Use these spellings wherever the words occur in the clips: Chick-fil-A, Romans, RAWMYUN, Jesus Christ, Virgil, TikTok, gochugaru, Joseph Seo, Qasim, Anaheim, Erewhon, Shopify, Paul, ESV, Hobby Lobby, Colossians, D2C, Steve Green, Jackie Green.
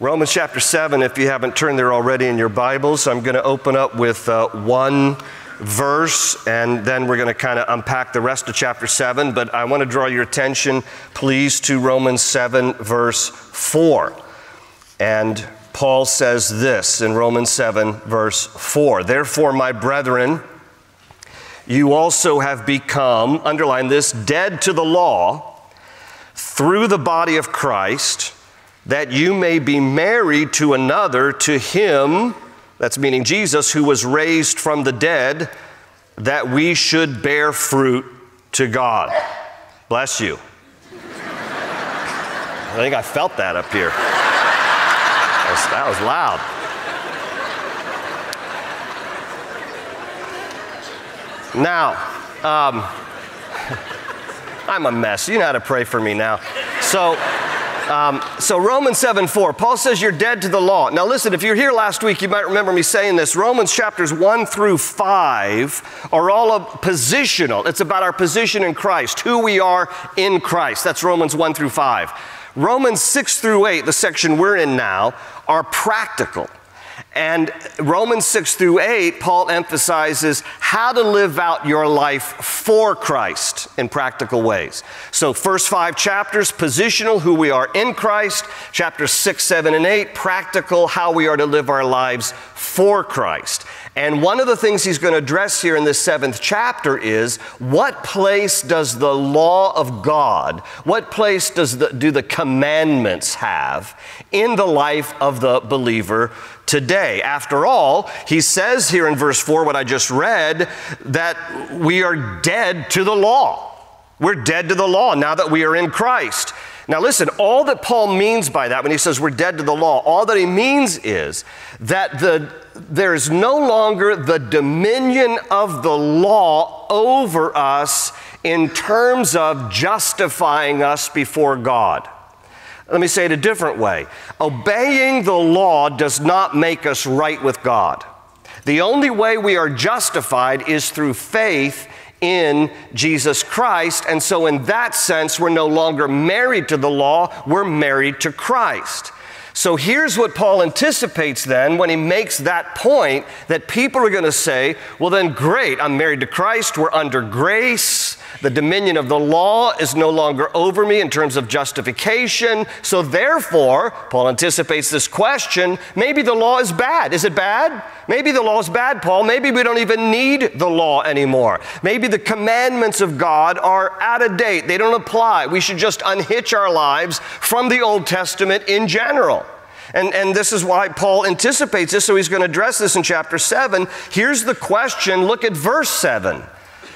Romans chapter 7, if you haven't turned there already in your Bibles, I'm going to open up with one verse, and then we're going to kind of unpack the rest of chapter 7, but I want to draw your attention, please, to Romans 7, verse 4. And Paul says this in Romans 7, verse 4, "Therefore, my brethren, you also have become," underline this, "dead to the law through the body of Christ, that you may be married to another, to him," that's meaning Jesus, "who was raised from the dead, that we should bear fruit to God." Bless you. I think I felt that up here. That was loud. Now, I'm a mess. You know how to pray for me now. So Romans 7:4, Paul says you're dead to the law. Now listen, if you're here last week, you might remember me saying this. Romans chapters 1 through 5 are all positional. It's about our position in Christ, who we are in Christ. That's Romans 1 through 5. Romans 6 through 8, the section we're in now, are practical. And Romans 6 through 8, Paul emphasizes how to live out your life for Christ in practical ways. So first 5 chapters, positional, who we are in Christ. Chapters 6, 7, and 8, practical, how we are to live our lives for Christ. And one of the things he's going to address here in this 7th chapter is, what place does the law of God, what place do the commandments have in the life of the believer today? After all, he says here in verse 4, what I just read, that we are dead to the law. We're dead to the law now that we are in Christ. Now listen, all that Paul means by that, when he says we're dead to the law, all that he means is that there is no longer the dominion of the law over us in terms of justifying us before God. Let me say it a different way. Obeying the law does not make us right with God. The only way we are justified is through faith in Jesus Christ. And so in that sense, we're no longer married to the law, we're married to Christ. So here's what Paul anticipates then when he makes that point, that people are going to say, well then great, I'm married to Christ, we're under grace, the dominion of the law is no longer over me in terms of justification. So therefore, Paul anticipates this question, maybe the law is bad. Is it bad? Maybe the law is bad, Paul. Maybe we don't even need the law anymore. Maybe the commandments of God are out of date. They don't apply. We should just unhitch our lives from the Old Testament in general. And this is why Paul anticipates this, so he's going to address this in chapter 7. Here's the question. Look at verse 7.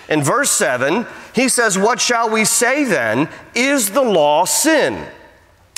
In verse 7, he says, "What shall we say then? Is the law sin?"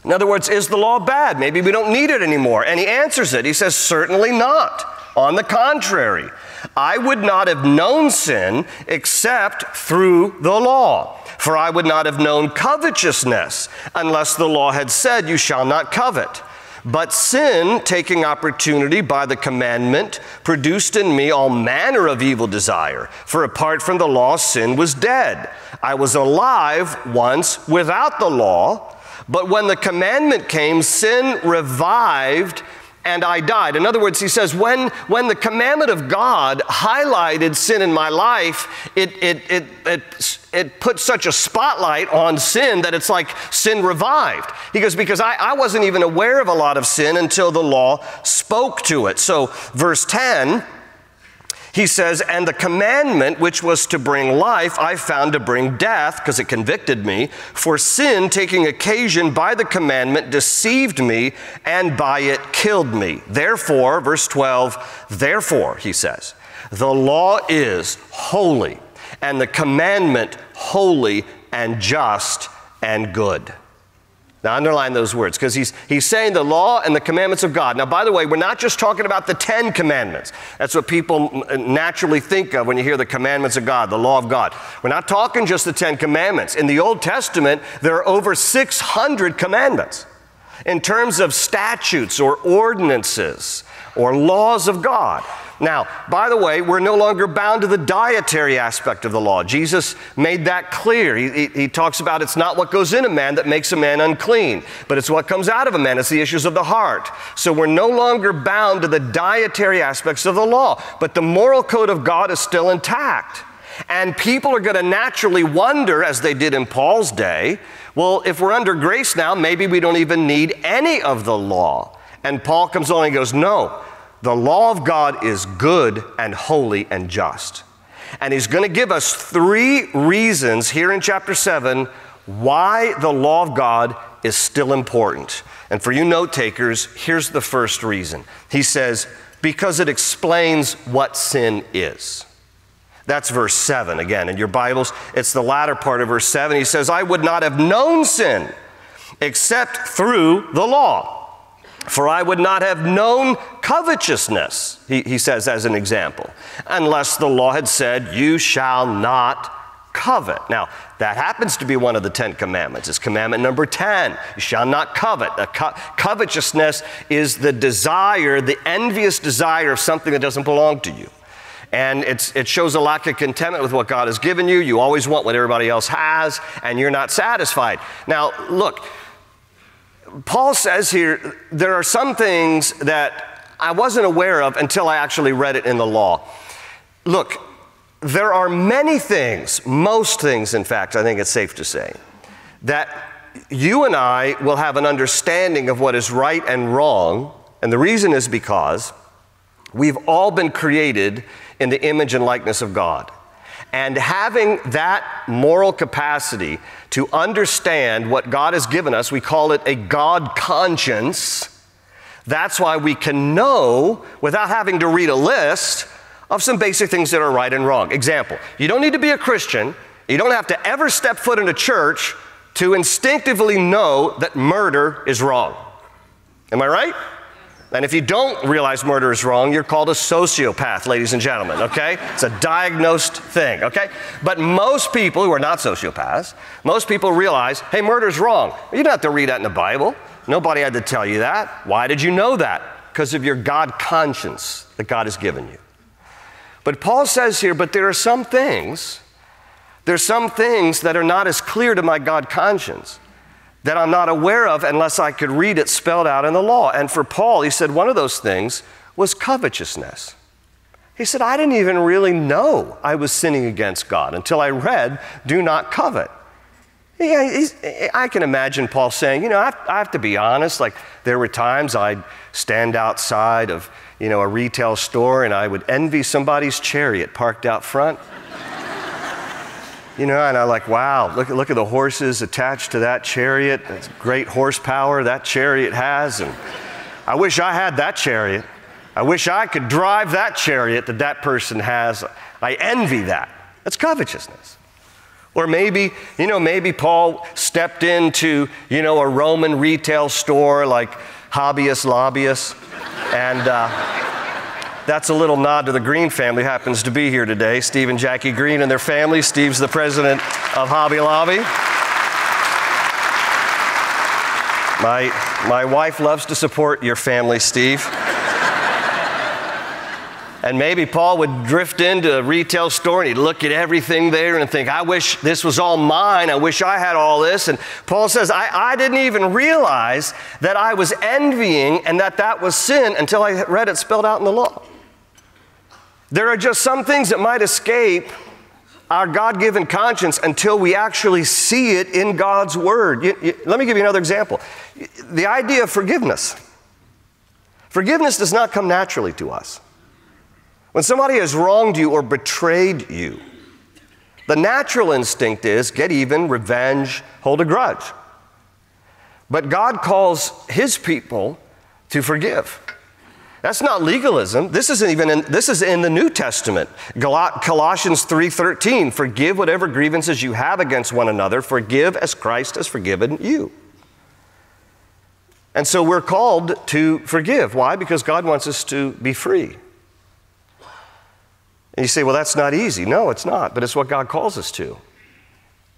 In other words, is the law bad? Maybe we don't need it anymore. And he answers it. He says, "Certainly not. On the contrary, I would not have known sin except through the law. For I would not have known covetousness unless the law had said, 'You shall not covet.' But sin, taking opportunity by the commandment, produced in me all manner of evil desire. For apart from the law, sin was dead. I was alive once without the law, but when the commandment came, sin revived and I died." In other words, he says, when the commandment of God highlighted sin in my life, it put such a spotlight on sin that it's like sin revived. He goes, because I wasn't even aware of a lot of sin until the law spoke to it. So verse 10, he says, "And the commandment which was to bring life, I found to bring death, because it convicted me. For sin, taking occasion by the commandment, deceived me, and by it killed me. Therefore," verse 12, "therefore," he says, "the law is holy, and the commandment holy and just and good." Now, underline those words, because he's saying the law and the commandments of God. Now, by the way, we're not just talking about the 10 commandments. That's what people naturally think of when you hear the commandments of God, the law of God. We're not talking just the 10 commandments. In the Old Testament, there are over 600 commandments in terms of statutes or ordinances or laws of God. Now, by the way, we're no longer bound to the dietary aspect of the law. Jesus made that clear. He talks about it's not what goes in a man that makes a man unclean, but it's what comes out of a man. It's the issues of the heart. So we're no longer bound to the dietary aspects of the law, but the moral code of God is still intact. And people are going to naturally wonder, as they did in Paul's day, well, if we're under grace now, maybe we don't even need any of the law. And Paul comes along and goes, no. The law of God is good and holy and just. And he's going to give us three reasons here in chapter 7 why the law of God is still important. And for you note takers, here's the first reason. He says, because it explains what sin is. That's verse 7 again. In your Bibles, it's the latter part of verse 7. He says, I would not have known sin except through the law. For I would not have known covetousness, he says as an example, unless the law had said, you shall not covet. Now, that happens to be one of the 10 commandments. It's commandment number 10, you shall not covet. Covetousness is the desire, the envious desire of something that doesn't belong to you. And it shows a lack of contentment with what God has given you. You always want what everybody else has, and you're not satisfied. Now, look. Paul says here, there are some things that I wasn't aware of until I actually read it in the law. Look, there are many things, most things, in fact, I think it's safe to say, that you and I will have an understanding of what is right and wrong. And the reason is because we've all been created in the image and likeness of God. And having that moral capacity to understand what God has given us, we call it a God conscience. That's why we can know, without having to read a list, of some basic things that are right and wrong. Example, you don't need to be a Christian. You don't have to ever step foot in a church to instinctively know that murder is wrong. Am I right? And if you don't realize murder is wrong, you're called a sociopath, ladies and gentlemen, okay? It's a diagnosed thing, okay? But most people who are not sociopaths, most people realize, hey, murder's wrong. You don't have to read that in the Bible. Nobody had to tell you that. Why did you know that? Because of your God conscience that God has given you. But Paul says here, but there's some things that are not as clear to my God conscience that I'm not aware of unless I could read it spelled out in the law. And for Paul, he said one of those things was covetousness. He said, I didn't even really know I was sinning against God until I read, do not covet. Yeah, I can imagine Paul saying, you know, I have to be honest, like there were times I'd stand outside of, you know, a retail store and I would envy somebody's chariot parked out front. You know, and I'm like, wow, look at the horses attached to that chariot. That's great horsepower that chariot has. And I wish I had that chariot. I wish I could drive that chariot that person has. I envy that. That's covetousness. Or maybe, you know, maybe Paul stepped into, you know, a Roman retail store like Hobbyist Lobbyist. And that's a little nod to the Green family who happens to be here today, Steve and Jackie Green and their family. Steve's the president of Hobby Lobby. My wife loves to support your family, Steve. And maybe Paul would drift into a retail store and he'd look at everything there and think, I wish this was all mine. I wish I had all this. And Paul says, I didn't even realize that I was envying and that was sin until I read it spelled out in the law. There are just some things that might escape our God-given conscience until we actually see it in God's Word. Let me give you another example. The idea of forgiveness. Forgiveness does not come naturally to us. When somebody has wronged you or betrayed you, the natural instinct is get even, revenge, hold a grudge. But God calls His people to forgive. That's not legalism. This is in the New Testament. Colossians 3:13, forgive whatever grievances you have against one another. Forgive as Christ has forgiven you. And so we're called to forgive. Why? Because God wants us to be free. And you say, well, that's not easy. No, it's not, but it's what God calls us to.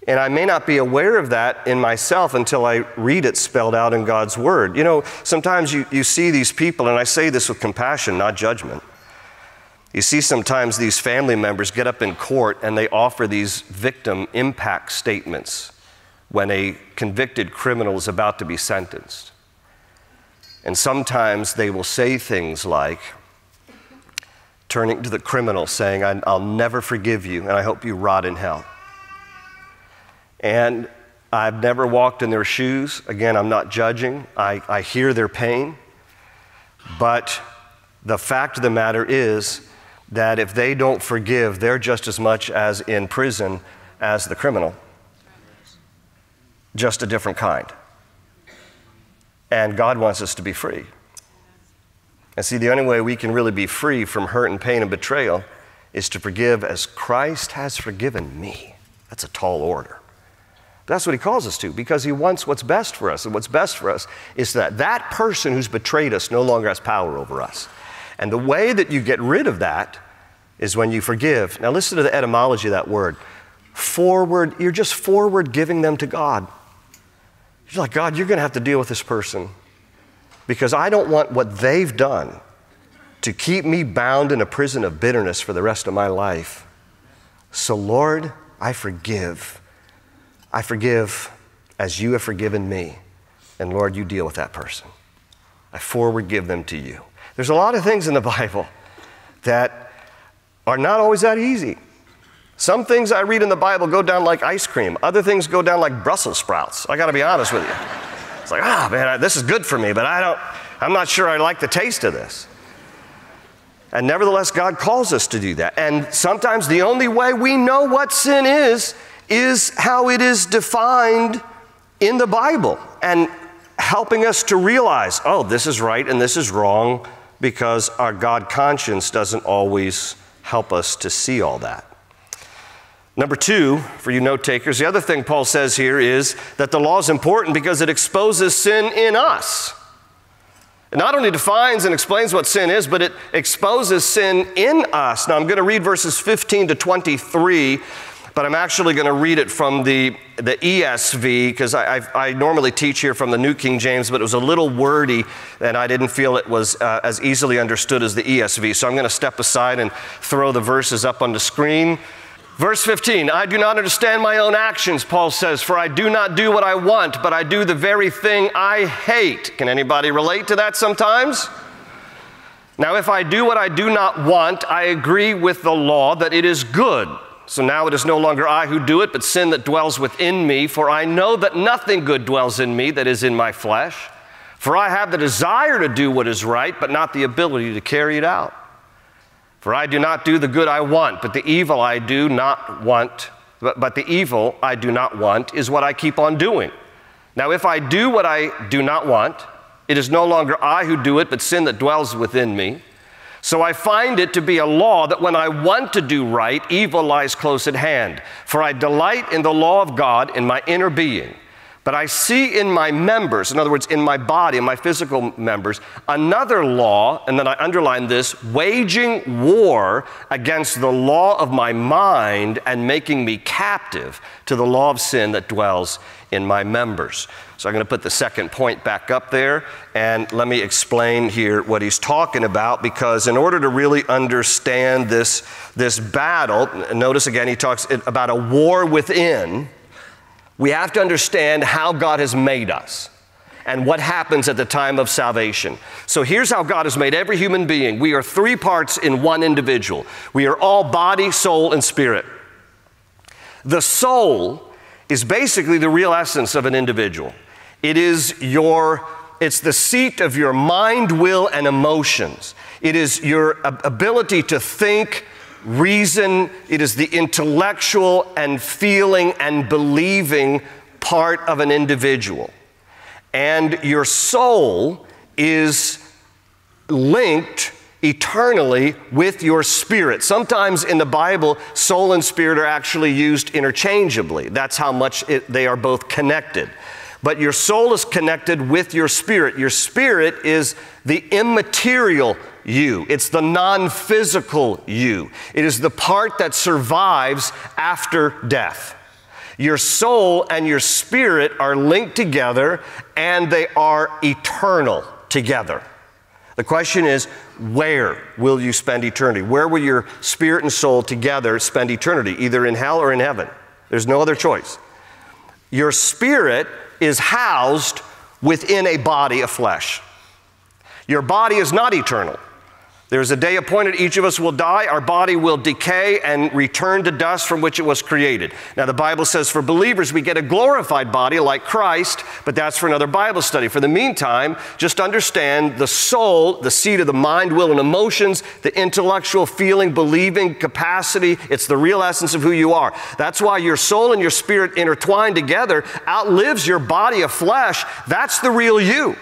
And I may not be aware of that in myself until I read it spelled out in God's Word. You know, sometimes you see these people, and I say this with compassion, not judgment. You see sometimes these family members get up in court and they offer these victim impact statements when a convicted criminal is about to be sentenced. And sometimes they will say things like, turning to the criminal saying, I'll never forgive you and I hope you rot in hell. And I've never walked in their shoes. Again, I'm not judging. I hear their pain. But the fact of the matter is that if they don't forgive, they're just as much as in prison as the criminal, just a different kind. And God wants us to be free. And see, the only way we can really be free from hurt and pain and betrayal is to forgive as Christ has forgiven me. That's a tall order. But that's what he calls us to, because he wants what's best for us. And what's best for us is that that person who's betrayed us no longer has power over us. And the way that you get rid of that is when you forgive. Now listen to the etymology of that word. Forward, you're just forward giving them to God. You're like, God, you're going to have to deal with this person because I don't want what they've done to keep me bound in a prison of bitterness for the rest of my life. So Lord, I forgive. I forgive as you have forgiven me. And Lord, you deal with that person. I forward give them to you. There's a lot of things in the Bible that are not always that easy. Some things I read in the Bible go down like ice cream. Other things go down like Brussels sprouts. I got to be honest with you. It's like, ah, man, this is good for me, but I'm not sure I like the taste of this. And nevertheless, God calls us to do that. And sometimes the only way we know what sin is how it is defined in the Bible and helping us to realize, oh, this is right and this is wrong, because our God conscience doesn't always help us to see all that. Number two, for you note takers, the other thing Paul says here is that the law is important because it exposes sin in us. It not only defines and explains what sin is, but it exposes sin in us. Now I'm going to read verses 15 to 23. But I'm actually going to read it from the ESV, because I normally teach here from the New King James, but it was a little wordy, and I didn't feel it was as easily understood as the ESV. So I'm going to step aside and throw the verses up on the screen. Verse 15, I do not understand my own actions, Paul says, for I do not do what I want, but I do the very thing I hate. Can anybody relate to that sometimes? Now, if I do what I do not want, I agree with the law that it is good. So now it is no longer I who do it, but sin that dwells within me. For I know that nothing good dwells in me that is in my flesh. For I have the desire to do what is right, but not the ability to carry it out. For I do not do the good I want, but the evil I do not want, but the evil I do not want is what I keep on doing. Now if I do what I do not want, it is no longer I who do it, but sin that dwells within me. So I find it to be a law that when I want to do right, evil lies close at hand. For I delight in the law of God in my inner being. But I see in my members, in other words, in my body, in my physical members, another law, and then I underline this, waging war against the law of my mind and making me captive to the law of sin that dwells in my members. So I'm going to put the second point back up there, and let me explain here what he's talking about, because in order to really understand this battle, notice again he talks about a war within, we have to understand how God has made us and what happens at the time of salvation. So here's how God has made every human being. We are three parts in one individual. We are all body, soul, and spirit. The soul is basically the real essence of an individual. It is it's the seat of your mind, will, and emotions. It is your ability to think, reason. It is the intellectual and feeling and believing part of an individual. And your soul is linked eternally with your spirit. Sometimes in the Bible, soul and spirit are actually used interchangeably. That's how much they are both connected. But your soul is connected with your spirit. Your spirit is the immaterial you. It's the non-physical you. It is the part that survives after death. Your soul and your spirit are linked together, and they are eternal together. The question is, where will you spend eternity? Where will your spirit and soul together spend eternity? Either in hell or in heaven. There's no other choice. Your spirit is housed within a body of flesh. Your body is not eternal. There's a day appointed, each of us will die, our body will decay and return to dust from which it was created. Now the Bible says for believers we get a glorified body like Christ, but that's for another Bible study. For the meantime, just understand the soul, the seat of the mind, will, and emotions, the intellectual feeling, believing capacity, it's the real essence of who you are. That's why your soul and your spirit intertwined together outlives your body of flesh. That's the real you.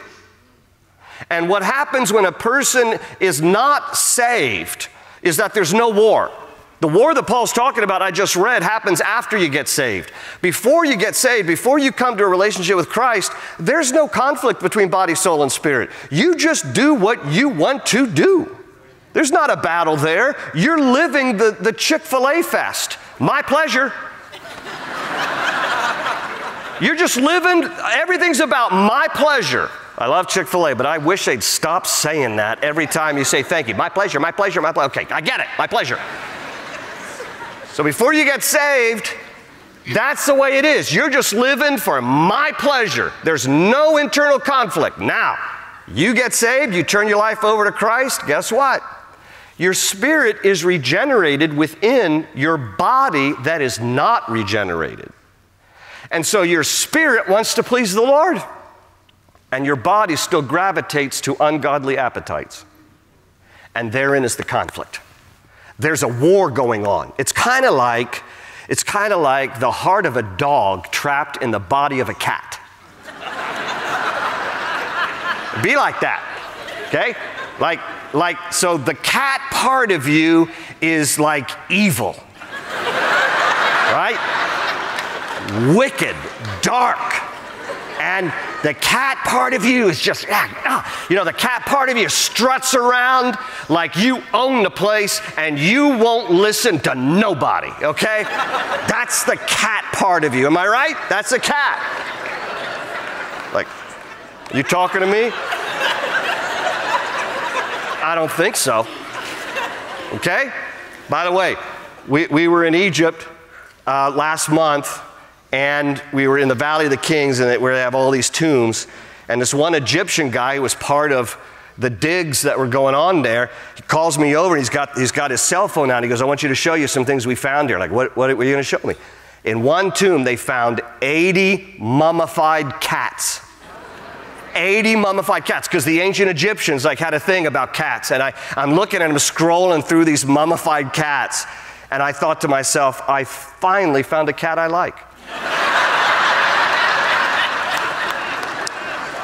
And what happens when a person is not saved is that there's no war. The war that Paul's talking about, I just read, happens after you get saved. Before you get saved, before you come to a relationship with Christ, there's no conflict between body, soul, and spirit. You just do what you want to do. There's not a battle there. You're living the Chick-fil-A fest. My pleasure. You're just living, everything's about my pleasure. I love Chick-fil-A, but I wish they'd stop saying that every time you say thank you. My pleasure, my pleasure, my pleasure. Okay, I get it, my pleasure. So before you get saved, that's the way it is. You're just living for my pleasure. There's no internal conflict. Now, you get saved, you turn your life over to Christ, guess what? Your spirit is regenerated within your body that is not regenerated. And so your spirit wants to please the Lord. And your body still gravitates to ungodly appetites. And therein is the conflict. There's a war going on. It's kind of like the heart of a dog trapped in the body of a cat. Be like that, okay? Like, so the cat part of you is like evil, right? Wicked, dark, and the cat part of you is just, you know, the cat part of you struts around like you own the place and you won't listen to nobody, okay? That's the cat part of you, am I right? That's the cat. Like, you talking to me? I don't think so, okay? By the way, we were in Egypt last month, and we were in the Valley of the Kings, and where they have all these tombs, and this one Egyptian guy who was part of the digs that were going on there, he calls me over, and he's got his cell phone out, and he goes, I want you to show you some things we found here. Like, what are you gonna show me? In one tomb, they found 80 mummified cats. 80 mummified cats, because the ancient Egyptians like had a thing about cats, and I'm looking at them scrolling through these mummified cats, and I thought to myself, I finally found a cat I like.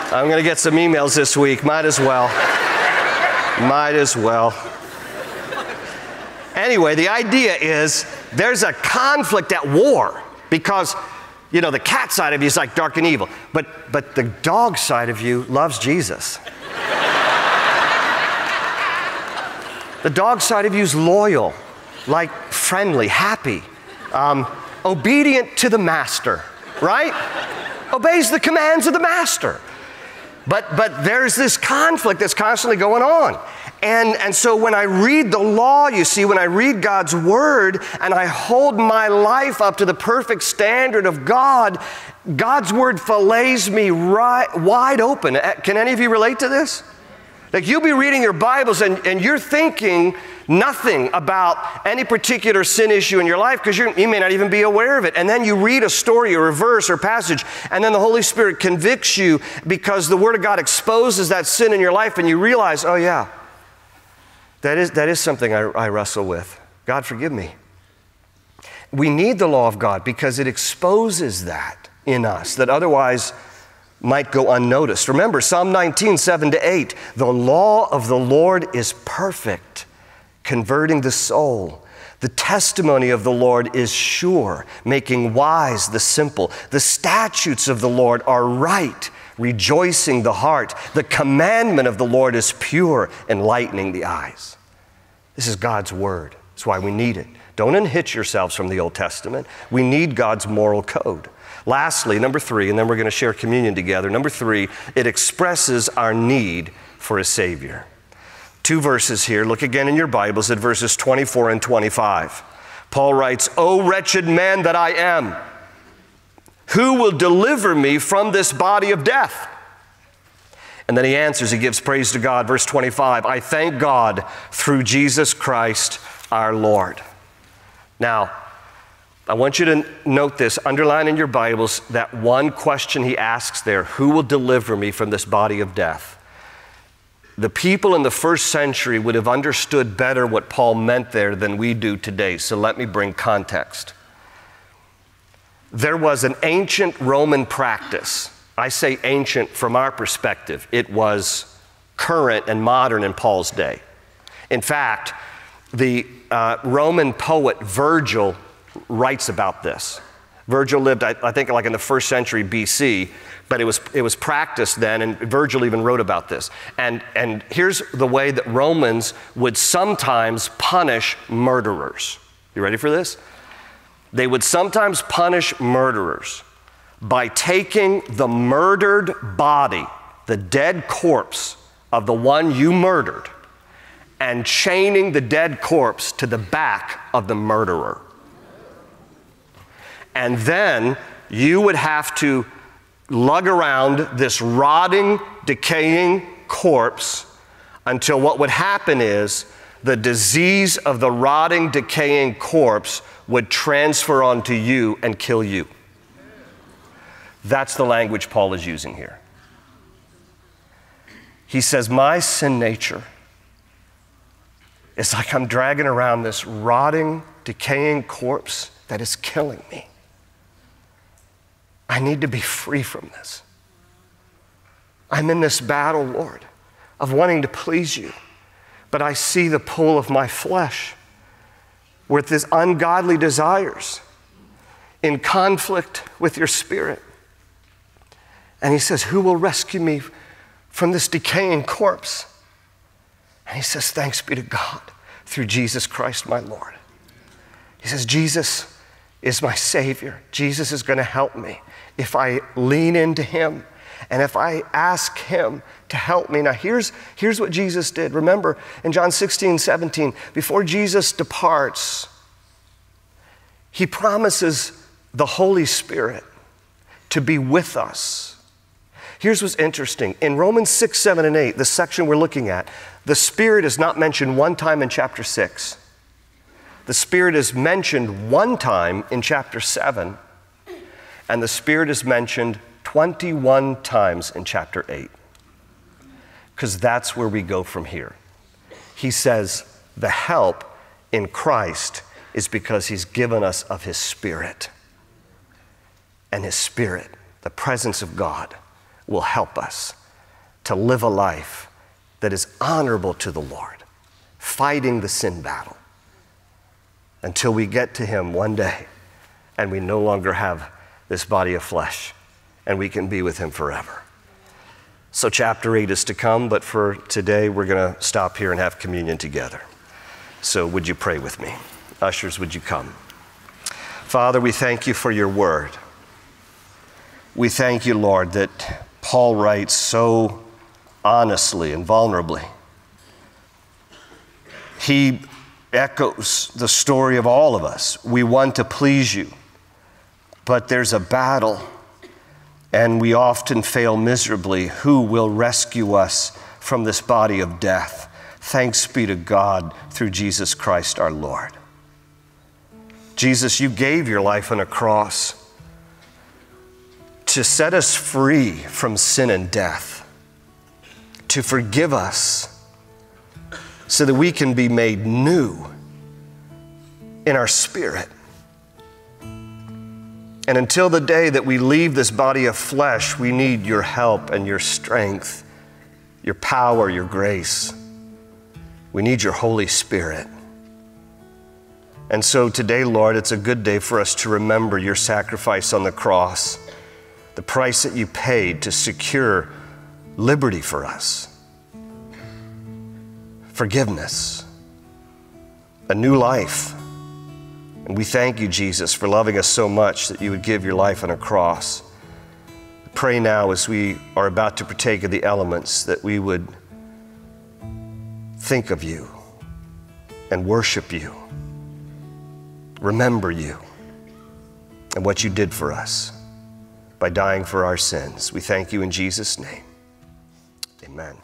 I'm gonna get some emails this week, might as well. Might as well. Anyway, the idea is there's a conflict at war because, you know, the cat side of you is like dark and evil, but the dog side of you loves Jesus. The dog side of you is loyal, like friendly, happy. Obedient to the master, right? Obeys the commands of the master. But there's this conflict that's constantly going on. And so when I read the law, you see, when I read God's word and I hold my life up to the perfect standard of God, God's word fillets me right, wide open. Can any of you relate to this? Like you'll be reading your Bibles and you're thinking nothing about any particular sin issue in your life because you may not even be aware of it. And then you read a story or a verse or passage and then the Holy Spirit convicts you because the Word of God exposes that sin in your life and you realize, oh yeah, that is something I wrestle with. God forgive me. We need the law of God because it exposes that in us that otherwise might go unnoticed. Remember, Psalm 19, 7-8, the law of the Lord is perfect, converting the soul. The testimony of the Lord is sure, making wise the simple. The statutes of the Lord are right, rejoicing the heart. The commandment of the Lord is pure, enlightening the eyes. This is God's word. That's why we need it. Don't unhitch yourselves from the Old Testament. We need God's moral code. Lastly, number three, and then we're going to share communion together. Number three, it expresses our need for a Savior. Two verses here. Look again in your Bibles at verses 24 and 25. Paul writes, "O wretched man that I am, who will deliver me from this body of death?" And then he answers, he gives praise to God. Verse 25, "I thank God through Jesus Christ our Lord." Now, I want you to note this, underline in your Bibles that one question he asks there, who will deliver me from this body of death? The people in the first century would have understood better what Paul meant there than we do today, so let me bring context. There was an ancient Roman practice. I say ancient from our perspective. It was current and modern in Paul's day. In fact, the Roman poet Virgil writes about this. Virgil lived, I think, like in the first century BC, but it was practiced then, and Virgil even wrote about this. And here's the way that Romans would sometimes punish murderers. You ready for this? They would sometimes punish murderers by taking the murdered body, the dead corpse of the one you murdered, and chaining the dead corpse to the back of the murderer. And then you would have to lug around this rotting, decaying corpse until what would happen is the disease of the rotting, decaying corpse would transfer onto you and kill you. That's the language Paul is using here. He says, my sin nature is like I'm dragging around this rotting, decaying corpse that is killing me. I need to be free from this. I'm in this battle, Lord, of wanting to please you, but I see the pull of my flesh with these ungodly desires in conflict with your spirit. And he says, who will rescue me from this decaying corpse? And he says, thanks be to God through Jesus Christ, my Lord. He says, Jesus is my Savior. Jesus is going to help me if I lean into him and if I ask him to help me. Now, here's what Jesus did. Remember, in John 16, 17, before Jesus departs, he promises the Holy Spirit to be with us. Here's what's interesting. In Romans 6, 7, and 8, the section we're looking at, the Spirit is not mentioned one time in chapter 6. The Spirit is mentioned one time in chapter 7, and the Spirit is mentioned 21 times in chapter 8, because that's where we go from here. He says the help in Christ is because he's given us of his Spirit, and his Spirit, the presence of God, will help us to live a life that is honorable to the Lord, fighting the sin battle, until we get to him one day and we no longer have this body of flesh and we can be with him forever. So chapter 8 is to come, but for today we're going to stop here and have communion together. So would you pray with me? Ushers, would you come? Father, we thank you for your word. We thank you, Lord, that Paul writes so honestly and vulnerably. He echoes the story of all of us. We want to please you, but there's a battle, and we often fail miserably. Who will rescue us from this body of death? Thanks be to God through Jesus Christ our Lord. Jesus, you gave your life on a cross to set us free from sin and death, to forgive us, so that we can be made new in our spirit. And until the day that we leave this body of flesh, we need your help and your strength, your power, your grace. We need your Holy Spirit. And so today, Lord, it's a good day for us to remember your sacrifice on the cross, the price that you paid to secure liberty for us, forgiveness, a new life. And we thank you, Jesus, for loving us so much that you would give your life on a cross. Pray now as we are about to partake of the elements that we would think of you and worship you, remember you and what you did for us by dying for our sins. We thank you in Jesus' name. Amen.